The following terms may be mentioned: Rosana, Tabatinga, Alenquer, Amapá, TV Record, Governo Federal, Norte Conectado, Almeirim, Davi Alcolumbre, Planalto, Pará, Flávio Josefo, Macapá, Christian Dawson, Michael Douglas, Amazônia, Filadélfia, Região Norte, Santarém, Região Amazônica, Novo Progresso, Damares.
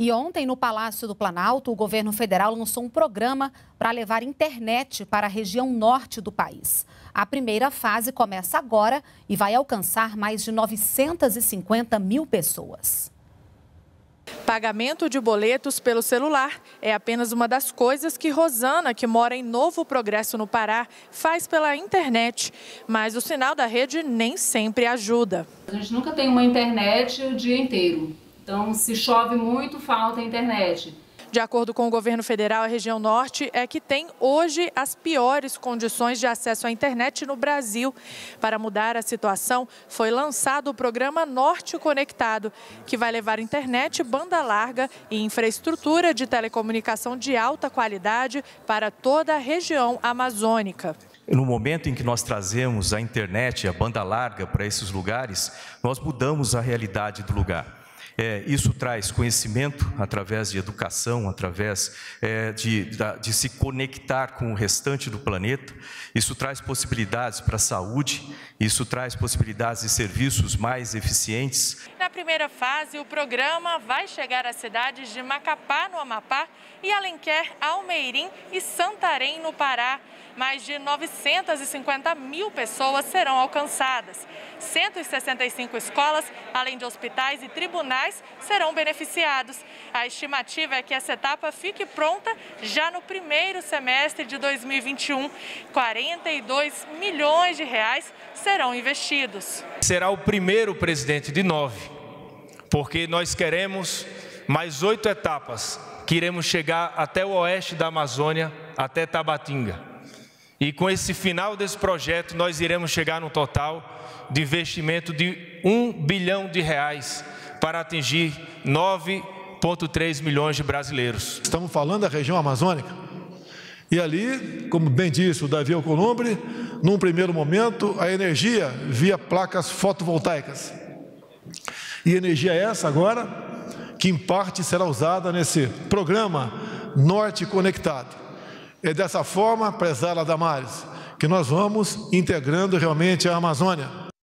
E ontem, no Palácio do Planalto, o governo federal lançou um programa para levar internet para a região norte do país. A primeira fase começa agora e vai alcançar mais de 950 mil pessoas. Pagamento de boletos pelo celular é apenas uma das coisas que Rosana, que mora em Novo Progresso, no Pará, faz pela internet. Mas o sinal da rede nem sempre ajuda. A gente nunca tem uma internet o dia inteiro. Então, se chove muito, falta internet. De acordo com o governo federal, a região norte é que tem hoje as piores condições de acesso à internet no Brasil. Para mudar a situação, foi lançado o programa Norte Conectado, que vai levar internet, banda larga e infraestrutura de telecomunicação de alta qualidade para toda a região amazônica. No momento em que nós trazemos a internet, a banda larga para esses lugares, nós mudamos a realidade do lugar. Isso traz conhecimento através de educação, através de se conectar com o restante do planeta. Isso traz possibilidades para a saúde, isso traz possibilidades de serviços mais eficientes. Na primeira fase, o programa vai chegar às cidades de Macapá, no Amapá, e Alenquer, Almeirim e Santarém, no Pará. Mais de 950 mil pessoas serão alcançadas. 165 escolas, além de hospitais e tribunais, serão beneficiados. A estimativa é que essa etapa fique pronta já no primeiro semestre de 2021. 42 milhões de reais serão investidos. Será o primeiro presidente de 9, porque nós queremos mais 8 etapas, que iremos chegar até o oeste da Amazônia, até Tabatinga. E com esse final desse projeto, nós iremos chegar no total de investimento de 1 bilhão de reais para atingir 9,3 milhões de brasileiros. Estamos falando da região amazônica. E ali, como bem disse o Davi Alcolumbre, num primeiro momento, a energia via placas fotovoltaicas. E energia essa agora, que em parte será usada nesse programa Norte Conectado. É dessa forma, prezada Damares, que nós vamos integrando realmente a Amazônia.